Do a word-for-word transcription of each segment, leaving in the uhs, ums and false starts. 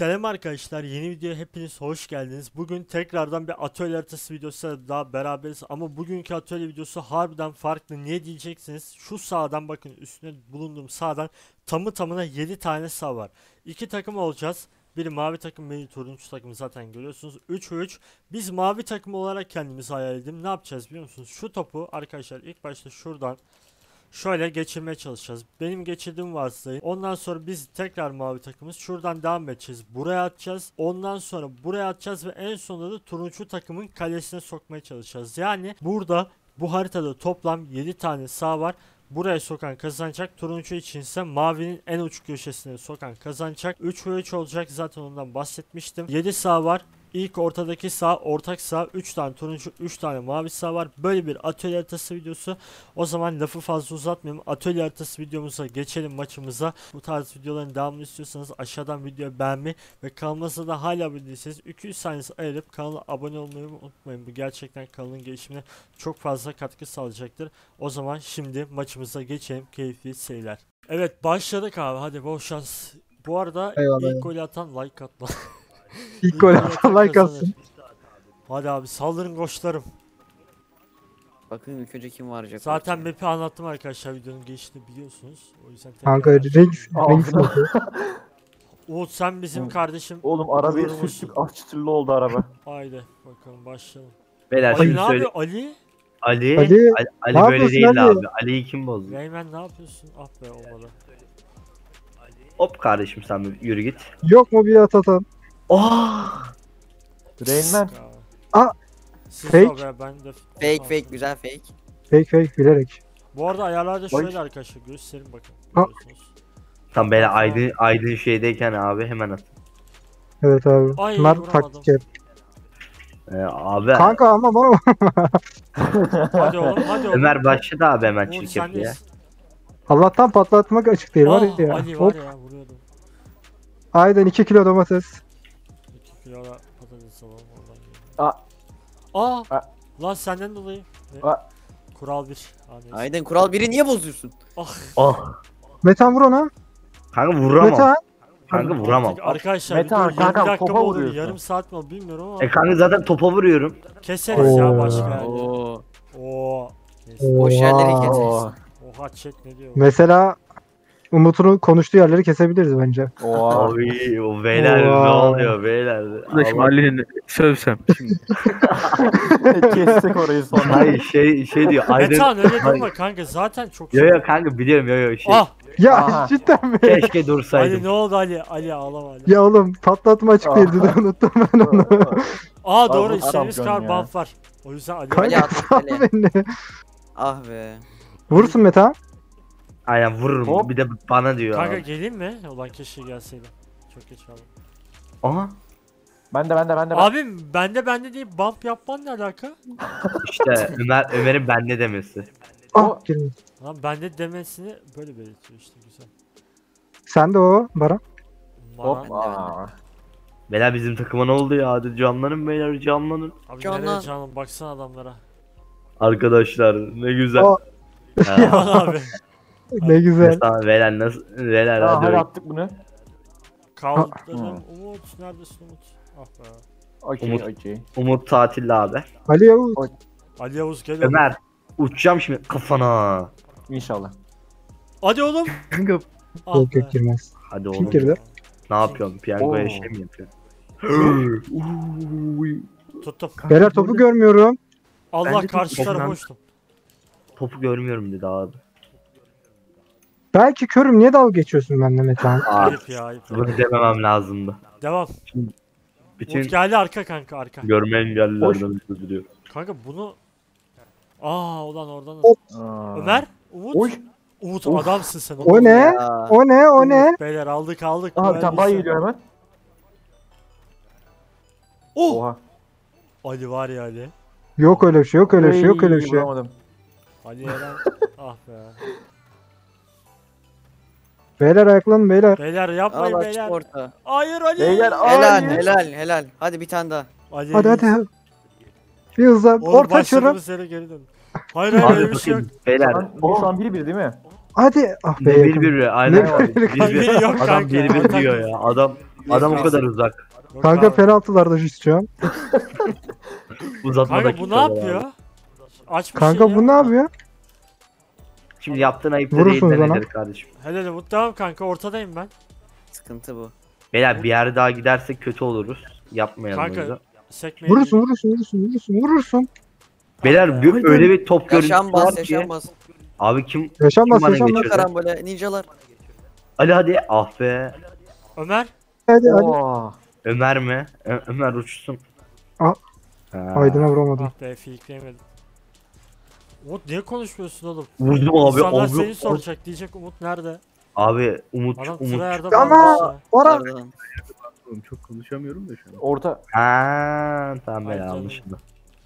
Selam arkadaşlar, yeni videoya hepiniz hoş geldiniz. Bugün tekrardan bir atölye haritası videosuyla daha beraberiz ama bugünkü atölye videosu harbiden farklı. Niye diyeceksiniz? Şu sağdan bakın, üstüne bulunduğum sağdan tamı tamına yedi tane sağ var. iki takım olacağız. Biri mavi takım, biri turuncu takım, zaten görüyorsunuz. üç üç. Biz mavi takım olarak kendimizi hayal edelim. Ne yapacağız biliyor musunuz? Şu topu arkadaşlar ilk başta şuradan şöyle geçirmeye çalışacağız. Benim geçirdiğim varsayın. Ondan sonra biz tekrar mavi takımız. Şuradan devam edeceğiz. Buraya atacağız. Ondan sonra buraya atacağız ve en sonunda da turuncu takımın kalesine sokmaya çalışacağız. Yani burada bu haritada toplam yedi tane sağ var. Buraya sokan kazanacak. Turuncu için ise mavinin en uç köşesine sokan kazanacak. üç ve üç olacak. Zaten ondan bahsetmiştim. yedi sağ var. İlk ortadaki sağ, ortak sağ, üç tane turuncu, üç tane mavi sağ var. Böyle bir atölye haritası videosu. O zaman lafı fazla uzatmayayım. Atölye haritası videomuza geçelim, maçımıza. Bu tarz videoların devamını istiyorsanız aşağıdan videoyu beğenmeyi ve kanalımıza da hala abone değilseniz iki yüz saniye ayırıp kanala abone olmayı unutmayın. Bu gerçekten kanalın gelişimine çok fazla katkı sağlayacaktır. O zaman şimdi maçımıza geçelim. Keyifli seyirler. Evet, başladık abi. Hadi bol şans. Bu arada eyvallah, ilk golü atan like atma. İlk gol atan like atsın. Hadi abi saldırın koçlarım. Bakın ilk önce kim varacak. Zaten map'i anlattım arkadaşlar, videonun geçtiğini biliyorsunuz. O yüzden kanka renk renk. Oğuz sen bizim kardeşim. Oğlum arabaya sürttük, ah çıtırlı oldu araba. Haydi bakalım başlayalım. Beyler, Ali ne yapıyor? Ali? Ali? Ali, Ali, Ali böyle değil Ali? Abi. Ali'yi kim bozdu? Reymen ne yapıyorsun? Ah be olmalı. Hop kardeşim sen bir yürü git. Yok mu bir at atan? Aaa! Reymen. Aaa! Fake. Fake fake, güzel fake. Fake fake, bilerek. Bu arada ayarlarda şöyle arkadaşlar, gösterin bakın. Tam böyle aydın, aydın şeydeyken abi hemen atın. Evet abi. Bunlar taktik yap. Ee, abi. Kanka ama bana hadi oğlum hadi oğlum. Ömer başladı abi hemen çirkefli ya. Allah'tan patlatmak açık değil. Aa, var ya. Ali var ya, vuruyordum. Aydan iki kilo domates. Yola patates alalım oradan. Aa! Aa! Lan senden dolayı. Aa. Kural bir. Aynen, kural biri niye bozuyorsun? Ah. Ah. Metan vur ona. Kanka vuramam. Metan. Kanka vuramam. Arkadaşlar Metan kanka topa vuruyor. Yarım saat mi bilmiyorum ama. E kanka zaten topa vuruyorum. Keseriz ya başka yani. Oo. Oo. Boş yerleri keseriz. Oha chat ne diyor? Mesela Umut'un konuştuğu yerleri kesebiliriz bence. Oy, o beyler ne oluyor beyler? Ali'nin sövsem. Kestik orayı sonra. Hayır şey şey diyor. Metan öyle durma kanka, zaten çok. Yo yo kanka biliyorum, yo yo şey. Ah. Ya aha, cidden mi? Keşke dursaydım. Ali ne oldu Ali? Ali ağlama Ali. Ya oğlum patlatma açık değildi de unuttum ben onu. Aa doğru, işimiz kar bump var. O yüzden Ali. Ali atma beni. Ah be. Vurursun Metan. Aynen vururum. Hop. Bir de bana diyor. Kanka geleyim mi? Ulan keşke gelseydim. Çok geç kaldım. Aha. Bende bende bende. Abim bende bende deyip bump yapman ne alaka? İşte Ömer, Ömer'in bende demesi. Ah girmedi. Lan bende demesini böyle belirtiyor işte, güzel. Sen de o Baran. Hop. Bela bizim takıma ne oldu ya? Hadi canlanın beyler, canlanın. Abi Canlan. Nereye canlanın? Baksana adamlara. Arkadaşlar ne güzel. Ya abi. Ne abi, güzel. Tamam Velen nasıl Velen hadi. Hadi attık bunu. Kaldım. Umut neredesin Umut? Ah be. Okey okey. Umut tatilde abi. Ali Yavuz. O Ali Yavuz gel. Ömer uçacağım şimdi kafana. İnşallah. Hadi oğlum. Kanka. Yok yok girmez. Hadi oğlum. Kim girdi? Ne yapıyorsun? Piyangoya şey mi yapıyorsun? Tuttum. Berat topu görmüyorum. Allah karşı tarafı boştu. Topu görmüyorum dedi abi. Belki körüm, niye dalga geçiyorsun benimle Metehan? Ayıp ya ayıp. Bunu dememem lazımdı. Devam. Bütün Umut geldi arka kanka arka. Görme engellilerden üzülüyor. Kanka bunu... Aa ulan oradan... Ömer, Umut. Oy. Umut of, adamsın sen. O, o ne? Ya. O ne? O Umut, ne? Beyler aldık aldık. Aha bir tane bay geliyor hemen. Oh! Oha. Ali var ya Ali. Yok öyle bir şey, yok öyle bir şey, yok öyle bir şey. Bulamadım. Ali Eren. Ah be. Beyler ayaklanın beyler. Beyler yapmayın Allah, beyler. Orta. Hayır Ali. Beyler, helal hayır. helal helal. Hadi bir tane daha. Ali, hadi hadi. Bir hızla orta çırım. Hayır hayır öyle bir şey yok. Beyler. Şu an biri biri değil mi? Hadi. Ah be. Bir biri aynen. Bir biri yok kanka. Adam biri biri diyor ya. Adam Adam o kadar uzak. Kanka penaltılarda Just'cam. Kanka bu ne yapıyor? Aç Kanka şey bu ne yapıyor? Şimdi yaptığın ayıp değil de nedir kardeşim? Hele hele tamam kanka, ortadayım ben. Sıkıntı bu. Beyler bir yere daha gidersek kötü oluruz. Yapmayalım kanka, bunu. Vurursun vurursun vurursun vurursun vurursun. Beyler bir öyle bir top görüntüsü var ki. Yaşanmaz. Abi kim? Yaşanmaz yaşanmaz karambole ninjalar. Ali hadi ah be. Ömer. Hadi hadi. Ömer mi? Ö Ömer uçsun. Ah. Aydın'a vuramadım. Ah be, filikleyemedim. Umut niye konuşmuyorsun oğlum? Vurdum abi. İnsanlar abi, seni abi, soracak abi. Diyecek Umut nerede? Abi Umut Adam, Umut. Ama Orhan. Çok konuşamıyorum da şu an. Orta. Ha tamam ben yanlışım da.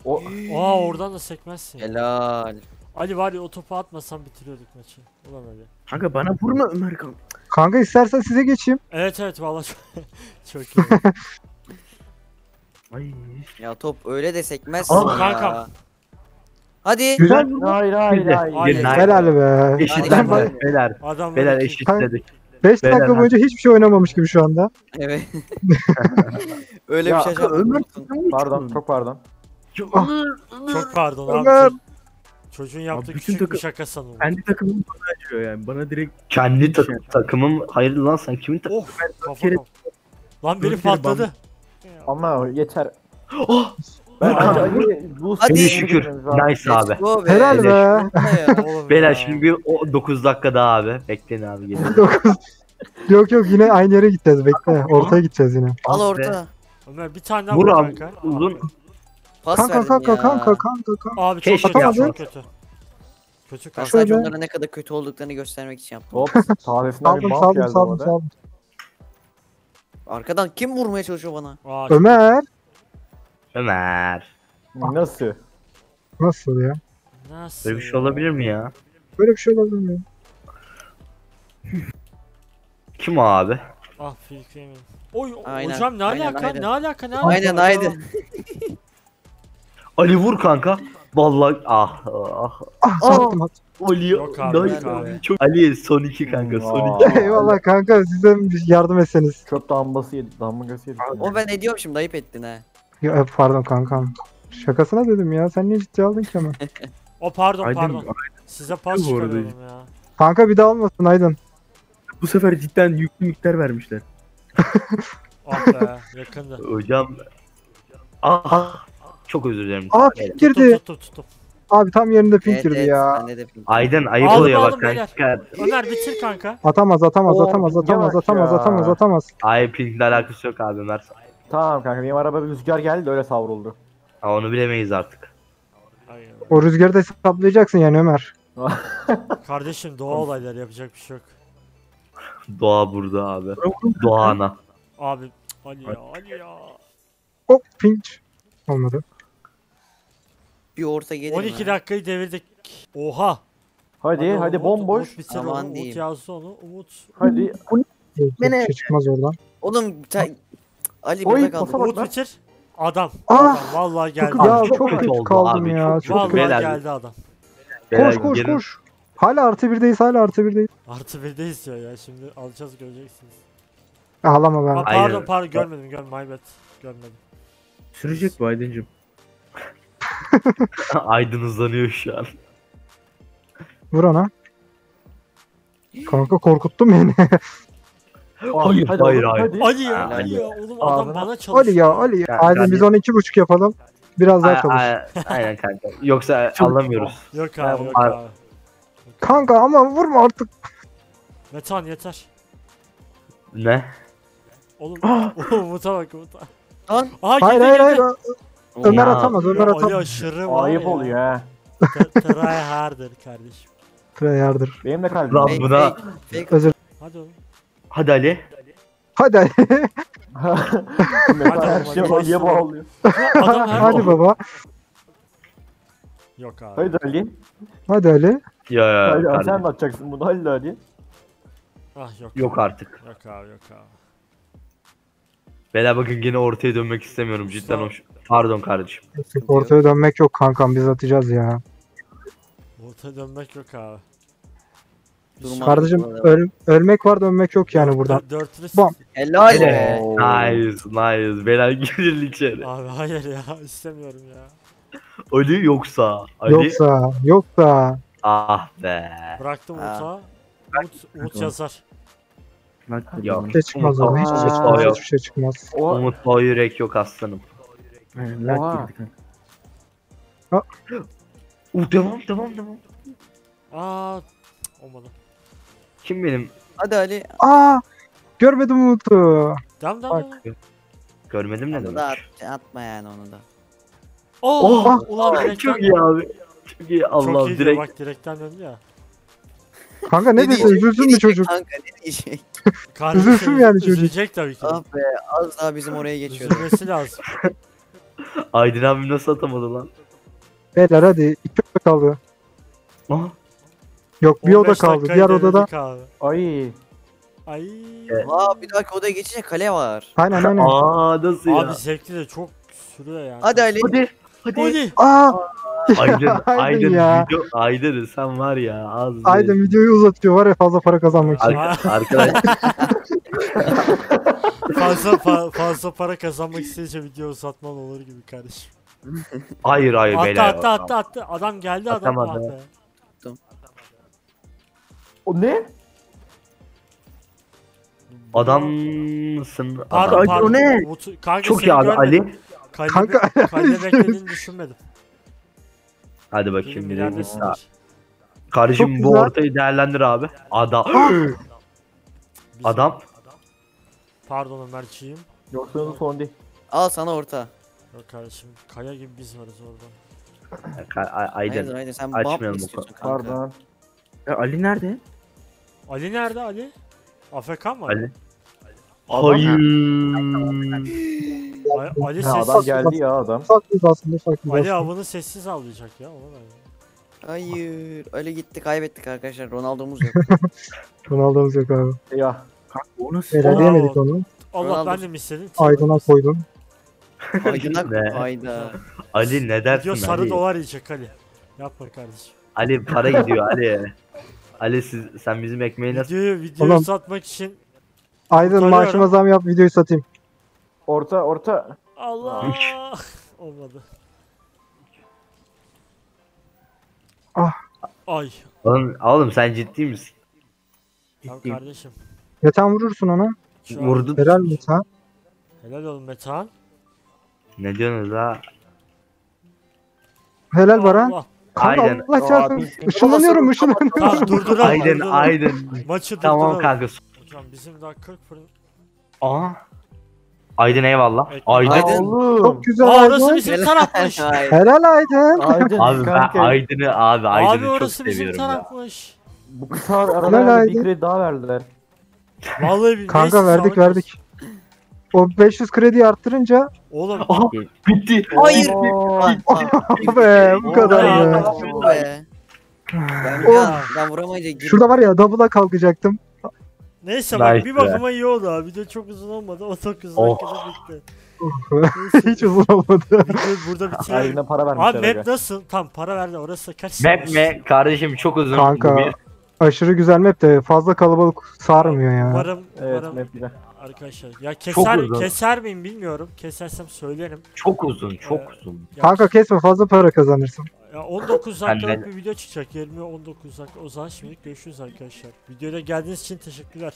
O Aa oradan da sekmezsin. Helal. Ali var ya, o topu atmasam bitiriyorduk maçı. Ulan öyle. Kanka bana vurma Ömer kanka. Kanka istersen size geçeyim. Evet evet vallahi çok iyi. Ay. Ya top öyle de sekmezsin Aa, ya. Kanka. Hadi. Güzel vurdu. Hayır hayır hayır. Helal be. Eşitler beyler. Beyler eşitledik. beş dakika boyunca hiçbir şey oynamamış gibi şu anda. Evet. Öyle ya, bir şey yapmadım. Pardon, çok pardon. Ah. Çok pardon abi. Ömer. Çocuğun yaptığı ya, küçük bir şaka sanırım. Kendi takımım bana açıyor yani. Bana direkt... Kendi ta şey takımım... Hayırlı lan sen kimin takımı? Oh, kafa kere... Lan biri patladı. Ama yeter. Oh! Hadi şükür. Nice abi. Helal be. Beyler şimdi bir dokuz dakika daha abi. Bekleyin abi gelin. Yok yok yine aynı yere gideceğiz. Bekle. Ortaya gideceğiz yine. Al orta. Ömer bir tane daha vur kanka. Uzun. Pas kanka kanka kanka kanka kanka kanka. Abi çok kötü. Kötü kanka. Sadece onlara ne kadar kötü olduklarını göstermek için yaptım. Hop. Tarifler bir bant geldi orada. Arkadan kim vurmaya çalışıyor bana? Ömer. Ömer. Nasıl? Nasıl ya? Nasıl? Böyle bir şey olabilir mi ya? Böyle bir şey olabilir mi? Kim abi? Ah fikrimi. Oy aynen. Hocam ne aynen, alaka? Aynen. Ne alaka? Ne aynen, alaka? Aynen aynen. Ali vur kanka. Vallahi ah ah. Ah sattım at. Ali Ali son iki kanka son iki. Eyvallah kanka, size yardım etseniz. Çok damgası yedik, damgası yedik. O ben ediyorum şimdi, ayıp ettin ha. Ya pardon kankam. Şakasına dedim ya. Sen niye ciddi aldın ki ama? O pardon Aydın, pardon. Aydın. Size pas çıkarıyorum ya. Kanka bir daha almasın Aydın. Bu sefer cidden yüklü miktar vermişler. Ah be yakında. Hocam. Ah. Çok özür dilerim. Aa pink girdi. Tut, tut, tut, tut. Abi tam yerinde pink girdi evet, ya. Evet, Aydın ayıp oluyor bak kanka. Ömer bitir kanka. Atamaz atamaz Oo, atamaz atamaz atamaz ya. atamaz atamaz. Ay pinkle alakası yok abi Ömer. Tamam kanka, benim araba bir rüzgar geldi de öyle savruldu. Ha onu bilemeyiz artık. O rüzgarı da hesaplayacaksın yani Ömer. Kardeşim doğa olayları, yapacak bir şey yok. Doğa burada abi. Doğa ana. Abi Ali ya Ali ya. Hop pinç. Olmadı. Bir orta geliyor. on iki dakikayı devirdik. Oha. Hadi hadi, hadi bomboş. Aman Umut diyeyim. Yazdı onu Umut. Hadi. Beni. Şey çıkmaz oradan. Oğlum sen... Ali burada kaldı. Umut bitir. Adam. adam. Vallahi geldi. Ya, çok, çok kötü oldu kaldım abi. Ya. Çok vallahi kötü. geldi adam. Koş koş gelin. koş. Hala artı birdeyiz hala artı birdeyiz. Artı birdeyiz ya ya şimdi alacağız, göreceksiniz. Ağlama ben. Ha, pardon pardon görmedim görmedim my bad. Görmedim. Sürecek mi Aydıncım? Aydın hızlanıyor şu an. Vur ona. Kanka korkuttun beni. Hayır hayır hayır. hayır. Ali ya Ali ya oğlum adam bana çalışıyor. Ali ya Ali ya. Aydın biz onu iki buçuk yapalım. Biraz daha çalış. Aynen kanka. Yoksa anlamıyoruz. Yok abi yok abi. Kanka ama vurma artık. Metan yeter. Ne? Oğlum Umut'a bak Umut'a. Lan. Aha, hayır hayır hayır. Ömer atamaz Ömer atamaz. Ayıp oluyor ha. Try harder kardeşim. Try harder. Benim de kalbim. Lan bu da. Hadi oğlum. Hadi Ali. Hadi Ali. Her şey Ali'ye bağlıyor. Hadi baba. Yok abi. Hadi Ali. Hadi Ali. Ya ya. Hadi, sen kardeşim. Atacaksın bunu Halil Ali. Ah yok. Yok abi. artık. Yok abi yok abi. Bela bakın yine ortaya dönmek istemiyorum cidden hoş. Pardon kardeşim. Ortaya dönmek yok kankam, biz atacağız ya. Ortaya dönmek yok abi. Kardeşim öl ölmek var dönmek yok yani buradan. Bam. Helal. Oh. Nice nice. Beyler girin içeri. Abi hayır ya, istemiyorum ya. Ali yoksa. Ali. Yoksa yoksa. Ah be. Bıraktım Umut'a. Umut yazar. Ya hiçbir şey çıkmaz abi. Hiçbir şey çıkmaz. Umut o yürek yok aslanım. Lag gitti kanka. Uh, devam devam devam. Aa, olmadı. Kim benim? Hadi Ali. Aa, görmedim Umut'u. Tamam tamam. Görmedim ne demek? At, atma yani onu da. Oh, oh ulan direkten. Çok iyi abi. Çok iyi Allah çok iyi direkt. Bak direkten döndü ya. Kanka ne dedi? Üzülsün mü çocuk? Kanka ne diyecek? Üzülsün yani çocuk. Üzülecek tabii ki. Ah be, az daha bizim oraya geçiyoruz. Üzülmesi lazım. Aydın abim nasıl atamadı lan? Beyler hadi iki oda kaldı. Aha. Yok bir oda kaldı. Diğer odada. Ay. Ay. Aa bir dakika odaya geçince kale var. Aynen aynen. Aa nasıl ya? Abi zevkli de çok sürüyor yani. Hadi Ali. Hadi. Hadi. Hadi. Aa. Aydın, Aydın, Aydın, video, Aydın sen var ya az Aydın bir... videoyu uzatıyor var ya fazla para kazanmak için. Arkadaşlar. fazla, fa fazla para kazanmak isteyince video uzatman olur gibi kardeşim. Hayır hayır attı, beyler. Attı attı attı adam geldi adam attı. O ne? Adam mısın? Pardon adam. Pardon. O ne? Kanka, çok iyi abi Ali. Kalbe, kalbe beklediğini düşünmedim. Hadi bakayım birini. Kardeşim bu ortayı değerlendir abi. Adam. Adam. Pardon Ömerciğim. Yoksa onu son değil. Al sana orta. Yok kardeşim kaya gibi biz varız oradan. Aydın. Aydın sen bab mı istiyorsun kanka? Pardon. Ya Ali nerede? Ali nerede Ali? A F K mı Ali? Hayır. Ali sessiz. Adam geldi ya adam. Ali avını sessiz alacak ya. Hayır. Ali gitti kaybettik arkadaşlar. Ronaldo'muz yok. Ronaldo'muz yok abi. Ya. Onu söyleyemedik onu. Allah ben de mi istedim? Aydın'a koydum. Aydın'a koyda. Ali ne dersin Ali? Sarı dolar yiyecek Ali. Yapma kardeşim. Ali para gidiyor Ali. Ali siz, sen bizim ekmeği nasıl... Videoyu, videoyu satmak için... Aydın maaşıma zam yap videoyu satayım. Orta orta. Allah. Olmadı. Ah. Ay. Oğlum, oğlum sen ciddi misin? Ciddiyim. Tamam kardeşim. Metan vurursun ona. Vurdun. Helal Metan. Helal oğlum Metan. Ne diyorsunuz ha? Helal Baran. Aynen. Allah çarpsın. Işınlanıyorum ışınlanıyorum. Aynen aynen. Maçı tamam kanka. Hocam bizim daha kırk fırın. Aa. Aydın eyvallah. Aydın. Aydın. Çok güzel Aydın. Orası bizim tarafmış. Helal Aydın. Aydın. Abi ben Aydın'ı abi Aydın'ı abi, çok seviyorum ya. Abi orası tarafmış. Bu kısa aralarında bir kredi daha verdiler. Vallahi bir kanka verdik verdik. O beş yüz krediyi arttırınca. Oğlum. Aha, bitti. Hayır. Abi bu kadar ya. Ben vuramayınca girdim. Şurada var ya double'a kalkacaktım. Neyse bak nice bir bakıma iyi oldu abi. Video çok uzun olmadı. O çok uzun oh. Hakikaten bitti. Hiç uzun olmadı. Video burada bitirelim. Abi map nasıl? Tam para verdi orası kaç? Map mi? Kardeşim çok uzun. Kanka bir... aşırı güzel map de fazla kalabalık sarmıyor ya. Umarım, evet, umarım map arkadaşlar. Ya keser, keser miyim bilmiyorum. Kesersem söylerim. Çok uzun çok ee, uzun. Kanka kesme fazla para kazanırsın. Ya on dokuz dakikalık bir video çıkacak. yirmi on dokuz dakika. O zaman şimdilik görüşürüz arkadaşlar. Videoya geldiğiniz için teşekkürler.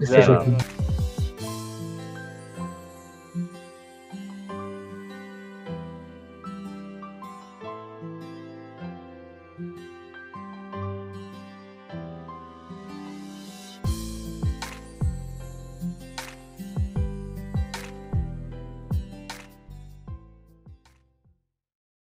Teşekkürler.